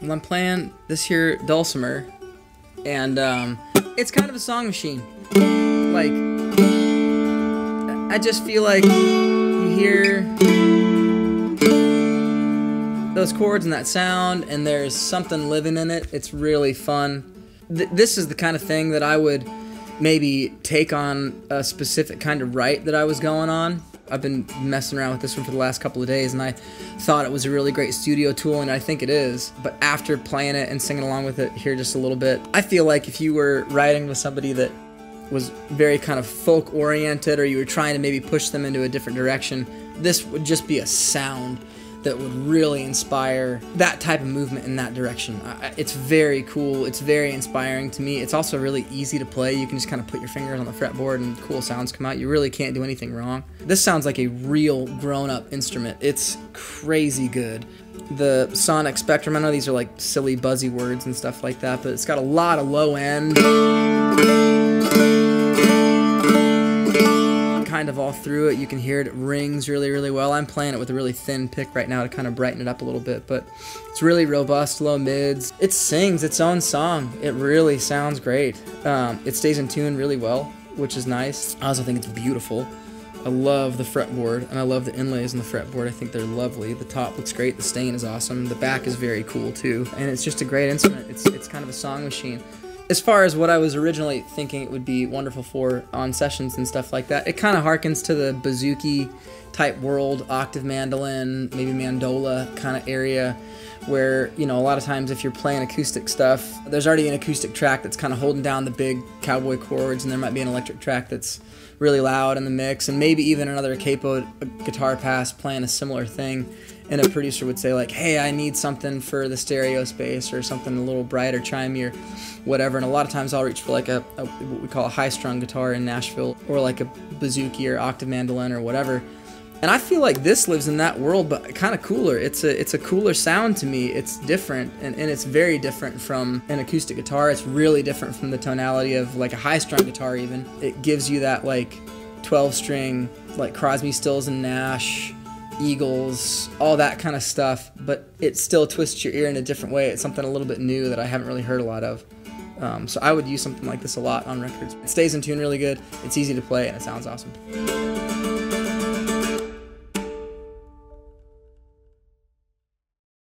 Well, I'm playing this here dulcimer, and it's kind of a song machine. Like, I just feel like you hear those chords and that sound, and there's something living in it. It's really fun. This is the kind of thing that I would maybe take on a specific kind of right that I was going on. I've been messing around with this one for the last couple of days, and I thought it was a really great studio tool, and I think it is. But after playing it and singing along with it here just a little bit, I feel like if you were riding with somebody that was very kind of folk-oriented, or you were trying to maybe push them into a different direction, this would just be a sound that would really inspire that type of movement in that direction. It's very cool. It's very inspiring to me. It's also really easy to play. You can just kind of put your fingers on the fretboard and cool sounds come out. You really can't do anything wrong. This sounds like a real grown-up instrument. It's crazy good. The sonic spectrum, I know these are like silly buzzy words and stuff like that, but it's got a lot of low end, kind of all through it. You can hear it. It rings really, really well. I'm playing it with a really thin pick right now to kind of brighten it up a little bit, but it's really robust, low mids. It sings its own song. It really sounds great. It stays in tune really well, which is nice. I also think it's beautiful. I love the fretboard, and I love the inlays on the fretboard. I think they're lovely. The top looks great. The stain is awesome. The back is very cool too, and it's just a great instrument. It's kind of a song machine. As far as what I was originally thinking it would be wonderful for on sessions and stuff like that, it kind of harkens to the bouzouki type world, octave mandolin, maybe mandola kind of area, where, you know, a lot of times if you're playing acoustic stuff, there's already an acoustic track that's kind of holding down the big cowboy chords, and there might be an electric track that's really loud in the mix, and maybe even another capo guitar pass playing a similar thing. And a producer would say, like, hey, I need something for the stereo space, or something a little brighter, chimier, whatever. And a lot of times I'll reach for like a what we call a high-strung guitar in Nashville, or like a bouzouki or octave mandolin or whatever. And I feel like this lives in that world, but kind of cooler. It's a cooler sound to me. It's different, and it's very different from an acoustic guitar. It's really different from the tonality of like a high-strung guitar even. It gives you that like 12-string, like Crosby, Stills, and Nash, Eagles, all that kind of stuff, but it still twists your ear in a different way. It's something a little bit new that I haven't really heard a lot of. So I would use something like this a lot on records. It stays in tune really good, it's easy to play, and it sounds awesome.